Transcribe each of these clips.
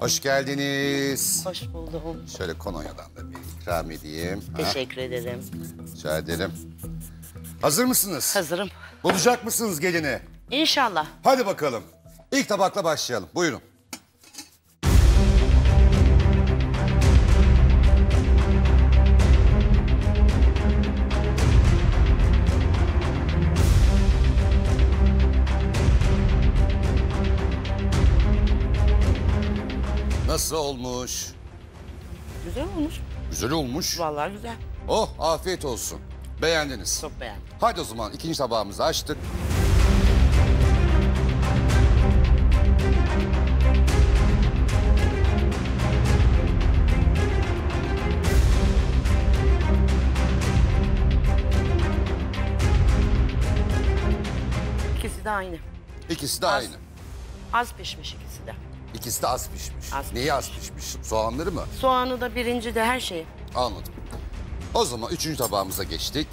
Hoş geldiniz. Hoş bulduk. Şöyle Konya'dan da bir ikram edeyim. Teşekkür ederim. Rica ederim. Hazır mısınız? Hazırım. Bulacak mısınız gelini? İnşallah. Hadi bakalım. İlk tabakla başlayalım. Buyurun. Nasıl olmuş? Güzel olmuş. Güzel olmuş. Vallahi güzel. Oh, afiyet olsun. Beğendiniz. Çok beğendim. Hadi o zaman ikinci tabağımızı açtık. İkisi de aynı. İkisi de aynı. Az pişmiş ikisi de. İkisi de az pişmiş. Neyi az pişmiş? Soğanları mı? Soğanı da birinci de her şeyi. Anladım. O zaman üçüncü tabağımıza geçtik.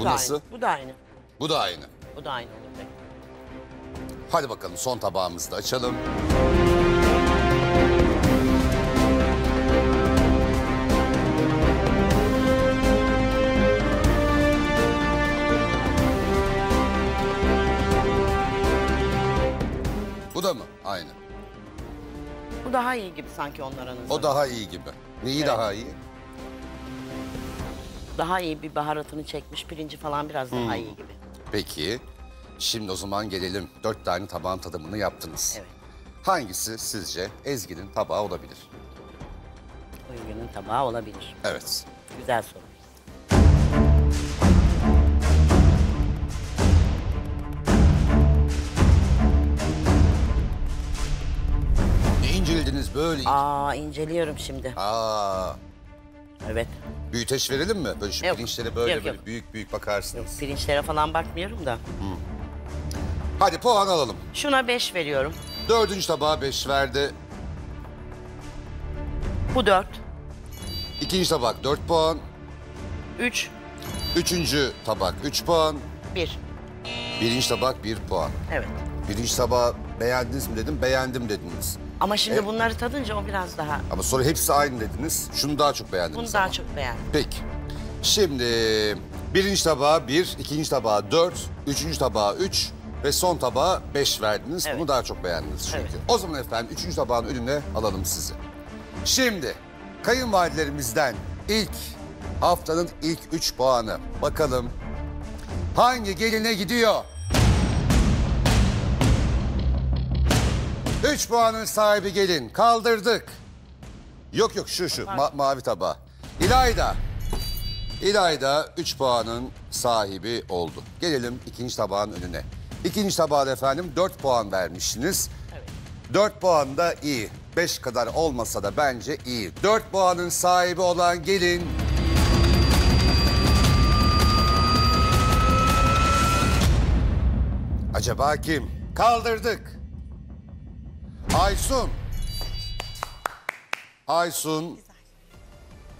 Bu nasıl? Bu da aynı. Bu da aynı. Bu da aynı. Hadi bakalım son tabağımızı da açalım. Da mı? Aynı. Bu daha iyi gibi sanki onların. O daha iyi gibi. Neyi evet. Daha iyi? Daha iyi bir baharatını çekmiş, pirinci falan biraz daha iyi gibi. Peki. Şimdi o zaman gelelim. 4 tane tabağın tadımını yaptınız. Evet. Hangisi sizce Ezgi'nin tabağı olabilir? Ezgi'nin tabağı olabilir. Evet. Güzel soru. Böyle. İnceliyorum şimdi. Evet. Büyüteç verelim mi? Böyle şu pirinçlere böyle, yok, böyle yok. Büyük büyük bakarsınız. Yok, pirinçlere falan bakmıyorum da. Hadi puan alalım. Şuna 5 veriyorum. Dördüncü tabağa 5 verdi. Bu 4. İkinci tabak 4 puan. 3. Üçüncü tabak 3 puan. 1. Birinci tabak 1 puan. Evet. Birinci tabağı beğendiniz mi dedim, beğendim dediniz. Ama şimdi bunları tadınca o biraz daha... Ama sonra hepsi aynı dediniz. Şunu daha çok beğendiniz. Bunu daha çok beğendim. Peki. Şimdi birinci tabağa 1, ikinci tabağa 4, üçüncü tabağa 3 ve son tabağa 5 verdiniz. Evet. Bunu daha çok beğendiniz çünkü. Evet. O zaman efendim üçüncü tabağın önüne alalım sizi. Şimdi kayınvaliderimizden haftanın ilk 3 puanı. Bakalım hangi geline gidiyor? 3 puanın sahibi gelin. Kaldırdık. Yok yok şu mavi tabağı. İlayda. İlayda 3 puanın sahibi oldu. Gelelim ikinci tabağın önüne. İkinci tabağa efendim 4 puan vermişsiniz. Evet. 4 puan da iyi. 5 kadar olmasa da bence iyi. 4 puanın sahibi olan gelin... Acaba kim? Kaldırdık. Aysun. Aysun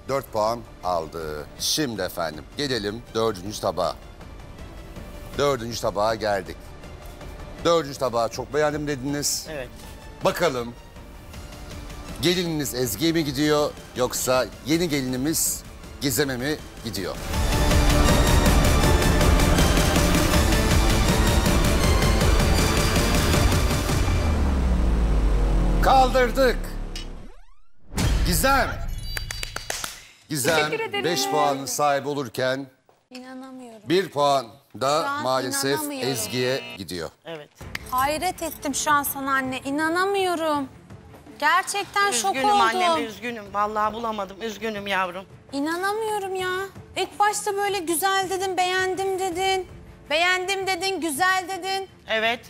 4 puan aldı. Şimdi efendim gelelim 4. tabağa. 4. tabağa geldik. 4. tabağı çok beğendim dediniz. Evet. Bakalım gelininiz Ezgi'ye mi gidiyor yoksa yeni gelinimiz Gizem'e mi gidiyor? Kaldırdık. Gizem. Gizem 5 puanın sahibi olurken 1 puan da maalesef Ezgi'ye gidiyor. Evet. Hayret ettim şu an sana anne. İnanamıyorum. Gerçekten üzgünüm, şok oldum. Üzgünüm annem, üzgünüm. Vallahi bulamadım. Üzgünüm yavrum. İnanamıyorum ya. İlk başta böyle güzel dedin, beğendim dedin. Beğendim dedin, güzel dedin. Evet.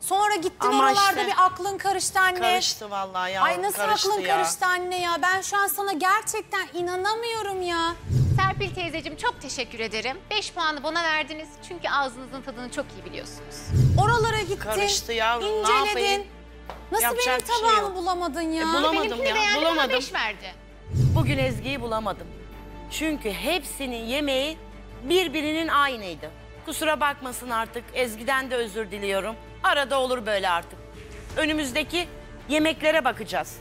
Sonra gittin ama oralarda işte, bir aklın karıştı anne. Karıştı vallahi ya. Ay nasıl aklın karıştı anne ya? Ben şu an sana gerçekten inanamıyorum ya. Serpil teyzeciğim çok teşekkür ederim. 5 puanı bana verdiniz çünkü ağzınızın tadını çok iyi biliyorsunuz. Oralara gittin, karıştı yavrum, inceledin. Nasıl yapacak benim tabağımı şey bulamadın ya? Bulamadım ya. Bulamadım. 5 verdi. Bugün Ezgi'yi bulamadım. Çünkü hepsinin yemeği birbirinin aynıydı. Kusura bakmasın artık. Ezgi'den de özür diliyorum. Arada olur böyle artık. Önümüzdeki yemeklere bakacağız.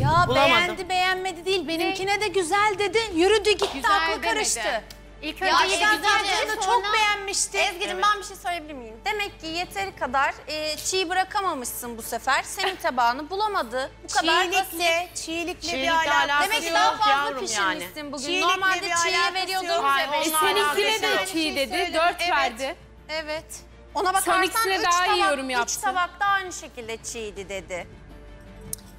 Ya bulamadım. Beğendi beğenmedi değil. Benimkine de güzel dedi. Yürüdü gitti, güzel aklı demedi. Karıştı. İlk önce yediklerini çok beğenmişti. Ezgi'cim evet. Ben bir şey söyleyebilir miyim? Demek ki yeteri kadar çiğ bırakamamışsın bu sefer. Senin tabağını bulamadı. Bu kadar çiğlikle bir alakası. Demek ki daha fazla pişirmişsin yani. Bugün. Çiğlikle normalde çiğ veriyordun. Seninkine de çiğ dedi, 4 verdi. Evet. Ona bakarsan 3 tabak da aynı şekilde çiğdi dedi.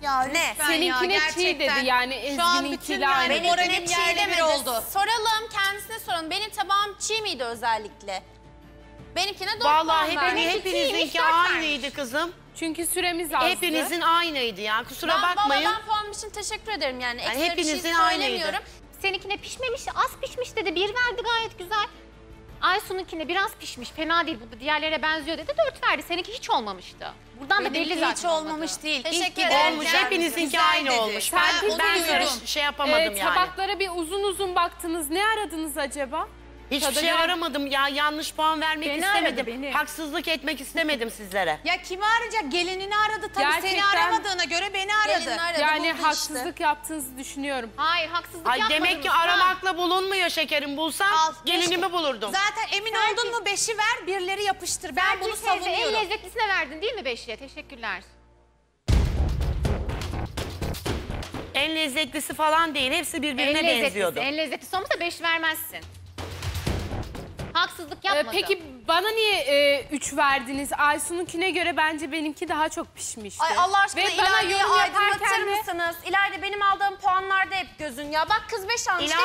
Ya ne? Seninkine çiğ dedi yani Ezgi'ninkiyle aynı. Benim moralim çiğ bir oldu. Soralım, kendisine soralım. Benim tabağım çiğ miydi özellikle? Benimkine 4 puan verdi. Vallahi hepinizinki aynıydı kızım. Çünkü süremiz azdı. Hepinizin aynıydı ya, kusura bakmayın. Ben puanım için teşekkür ederim yani. Yani hepinizin aynıydı. Seninkine pişmemiş, az pişmiş dedi. 1 verdi gayet güzel. Aysun'unkine biraz pişmiş, fena değil bu da diğerlere benziyor dedi, 4 verdi. Seninki hiç olmamıştı. Buradan da belli zaten. Hiç olmamış değil. Teşekkür ederim. Hepinizinki aynı olmuş. Ben şey yapamadım yani. Tabaklara bir uzun baktınız. Ne aradınız acaba? Hiçbir şey aramadım ya. Yanlış puan vermek istemedim. Haksızlık etmek istemedim sizlere. Ya kimi arayacak? Gelinini aradı tabii. Gerçekten, seni aramadığına göre beni aradı. Yani haksızlık yaptığınızı düşünüyorum. Hayır, haksızlık yapmadınız. Demek ki aramakla bulunmuyor şekerim. Bulsam gelinimi bulurdum. Zaten emin oldun mu 5'i ver, birileri yapıştır. Ben bunu savunuyorum. En lezzetlisine verdin değil mi 5'liye? Teşekkürler. En lezzetlisi falan değil. Hepsi birbirine benziyordu. En lezzetlisi olmasa 5 vermezsin. Haksızlık yapmadım. Peki bana niye 3 verdiniz? Aysun'unkine göre bence benimki daha çok pişmişti. Ay Allah aşkına İlayda'yı aydınlatır mısınız? İlayda benim aldığım puanlarda hep gözün ya. Bak kız 5 almış ki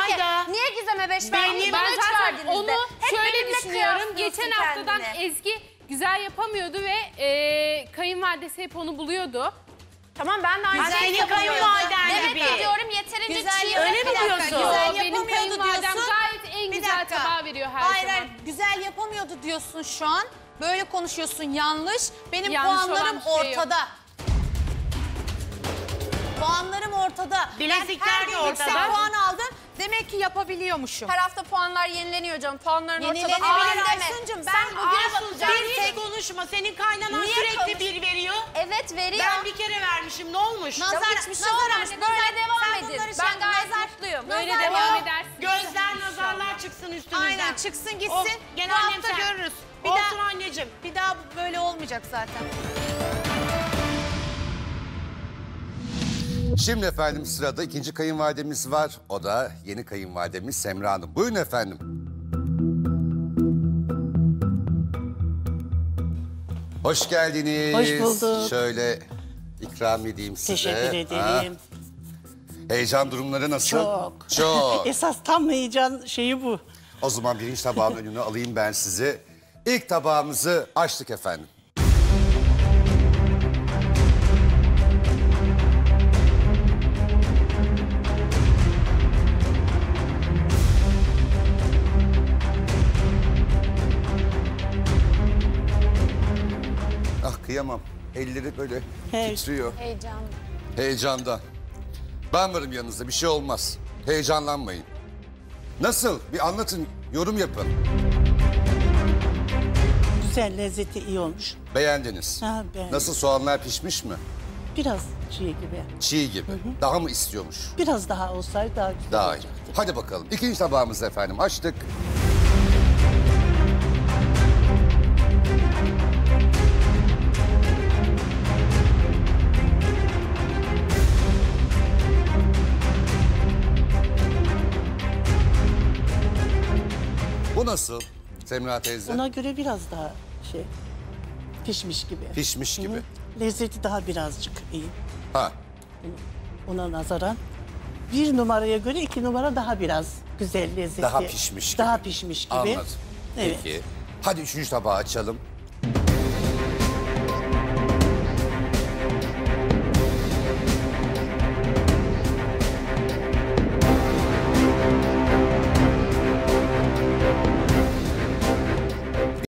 niye Gizem'e 5 verdiniz? Ben zaten onu şöyle düşünüyorum. Geçen haftadan Ezgi güzel yapamıyordu ve kayınvalidesi hep onu buluyordu. Tamam ben de aynı şeyi yapamıyordum. Demek diyorum yeterince çiğ. Öyle mi diyorsun? Benim kayınvalidem gayet en güzel tabağı veriyor her zaman. Hayır güzel yapamıyordu diyorsun şu an. Böyle konuşuyorsun yanlış. Benim puanlarım ortada. Puanlarım ortada. Bilezikler de ortada. Her gün puan aldın. Demek ki yapabiliyormuşum. Her hafta puanlar yenileniyor canım. Puanların ortada. Hayır Aysun'cum ben bugüne bakacağım. Bir hiç konuşma. Senin kaynanan sürekli bir veriyor. Evet veriyor. Ben bir kere vermişim. Ne olmuş? Hiçbir şey olmamış. Böyle devam edin. Ben gayet mutluyum. Böyle devam edersin. Gözler nazarlar çıksın üstümüzden. Aynen çıksın gitsin. Bu hafta görürüz. Olsun anneciğim. Bir daha böyle olmayacak zaten. Şimdi efendim sırada ikinci kayınvalidemiz var. O da yeni kayınvalidemiz Semra Hanım. Buyurun efendim. Hoş geldiniz. Hoş bulduk. Şöyle ikram edeyim size. Teşekkür ederim. Heyecan durumları nasıl? Çok. Esas tam heyecan şeyi bu. O zaman birinci tabağın önüne alayım ben sizi. İlk tabağımızı açtık efendim. Kıyamam. Elleri böyle titriyor. Heyecandan. Heyecandan. Ben varım yanınızda, bir şey olmaz. Heyecanlanmayın. Nasıl? Bir anlatın, yorum yapın. Güzel, lezzeti iyi olmuş. Beğendiniz. Ha, beğendim. Nasıl, soğanlar pişmiş mi? Biraz çiğ gibi. Çiğ gibi. Hı hı. Daha mı istiyormuş? Biraz daha olsaydı daha güzel olacaktı. Hadi bakalım. İkinci tabağımızı efendim açtık. Bu nasıl Semra teyze? Ona göre biraz daha şey, pişmiş gibi. Pişmiş gibi. Hı-hı. Lezzeti daha birazcık iyi. Ha. Ona nazaran 1 numaraya göre 2 numara daha biraz güzel lezzeti. Daha pişmiş gibi. Anladım. Evet. Peki. Hadi 3. tabağı açalım.